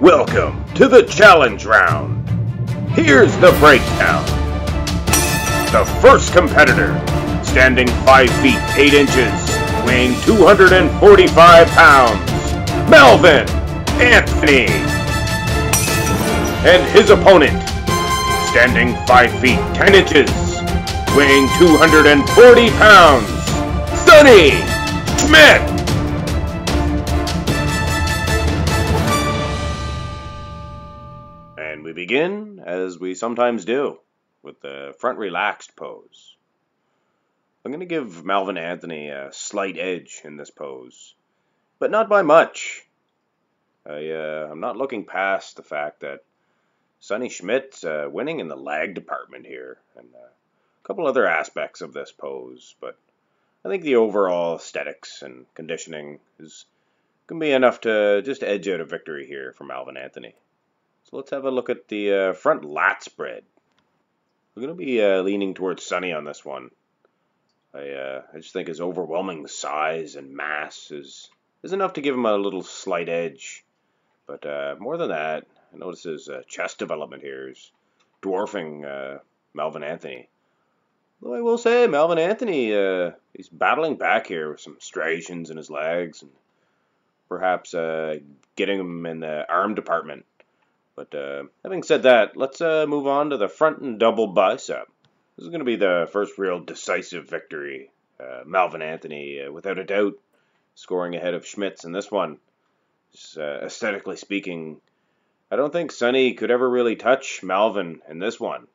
Welcome to the challenge round. Here's the breakdown. The first competitor, standing 5 feet 8 inches, weighing 245 pounds, Melvin Anthony. And his opponent, standing 5 feet 10 inches, weighing 240 pounds, Sonny Schmidt. And we begin, as we sometimes do, with the front relaxed pose. I'm going to give Melvin Anthony a slight edge in this pose, but not by much. I'm not looking past the fact that Sonny Schmidt winning in the lag department here, and a couple other aspects of this pose, but I think the overall aesthetics and conditioning is going to be enough to just edge out a victory here for Melvin Anthony. So let's have a look at the front lat spread. We're going to be leaning towards Sonny on this one. I just think his overwhelming size and mass is enough to give him a little slight edge. But more than that, I notice his chest development here is dwarfing Melvin Anthony. Though I will say, Melvin Anthony, he's battling back here with some striations in his legs, and perhaps getting him in the arm department. But having said that, let's move on to the front and double bicep. This is going to be the first real decisive victory. Melvin Anthony, without a doubt, scoring ahead of Schmitz in this one. Just, aesthetically speaking, I don't think Sonny could ever really touch Melvin in this one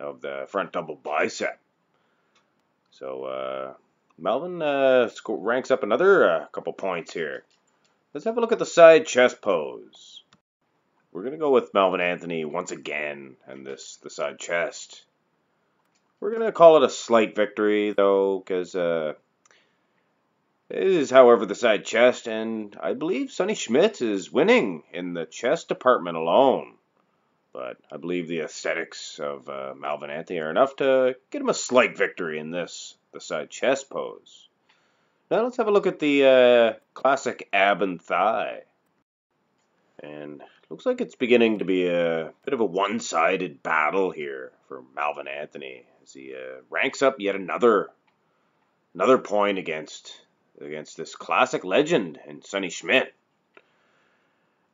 of the front double bicep. So Melvin ranks up another couple points here. Let's have a look at the side chest pose. We're going to go with Melvin Anthony once again, and the side chest. We're going to call it a slight victory, though, because it is, however, the side chest, and I believe Sonny Schmidt is winning in the chest department alone. But I believe the aesthetics of Melvin Anthony are enough to get him a slight victory in the side chest pose. Now let's have a look at the classic ab and thigh. And looks like it's beginning to be a bit of a one-sided battle here for Melvin Anthony, as he ranks up yet another point against this classic legend and Sonny Schmidt.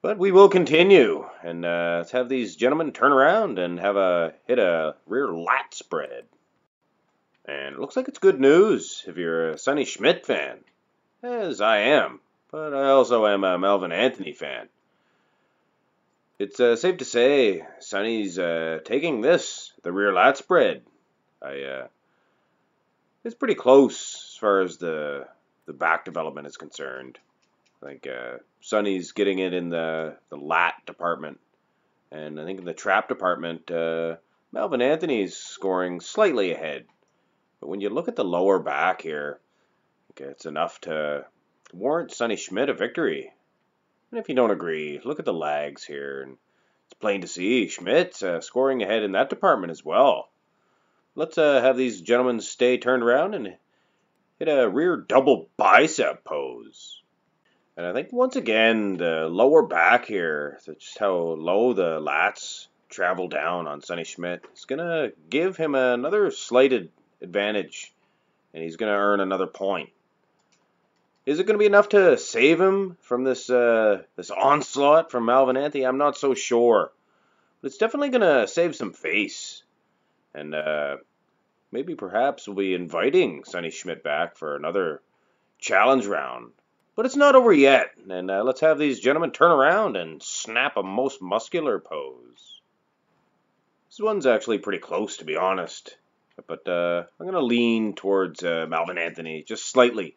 But we will continue, and let's have these gentlemen turn around and hit a rear lat spread. And it looks like it's good news if you're a Sonny Schmidt fan, as I am, but I also am a Melvin Anthony fan. It's safe to say Sonny's taking this, the rear lat spread. It's pretty close as far as the back development is concerned. I think Sonny's getting it in the lat department. And I think in the trap department, Melvin Anthony's scoring slightly ahead. But when you look at the lower back here, okay, it's enough to warrant Sonny Schmidt a victory. And if you don't agree, look at the lags here, and it's plain to see Schmidt's scoring ahead in that department as well. Let's have these gentlemen stay turned around and hit a rear double bicep pose. And I think once again the lower back here, so just how low the lats travel down on Sonny Schmidt, is gonna give him another slight advantage, and he's gonna earn another point. Is it going to be enough to save him from this onslaught from Melvin Anthony? I'm not so sure. But it's definitely going to save some face. And maybe perhaps we'll be inviting Sonny Schmidt back for another challenge round. But it's not over yet. And let's have these gentlemen turn around and snap a most muscular pose. This one's actually pretty close, to be honest. But I'm going to lean towards Melvin Anthony just slightly.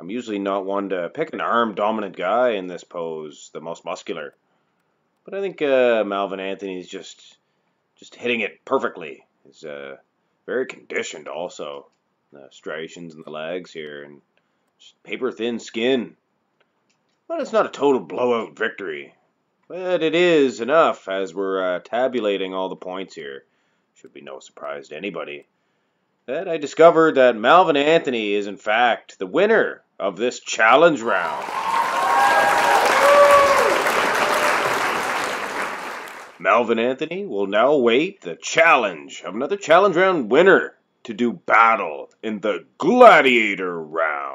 I'm usually not one to pick an arm-dominant guy in this pose, the most muscular. But I think Melvin Anthony's just hitting it perfectly. He's very conditioned also. Striations in the legs here, and just paper-thin skin. But it's not a total blowout victory. But it is enough, as we're tabulating all the points here. Should be no surprise to anybody that I discovered that Melvin Anthony is, in fact, the winner of this challenge round. Melvin Anthony will now await the challenge of another challenge round winner to do battle in the gladiator round.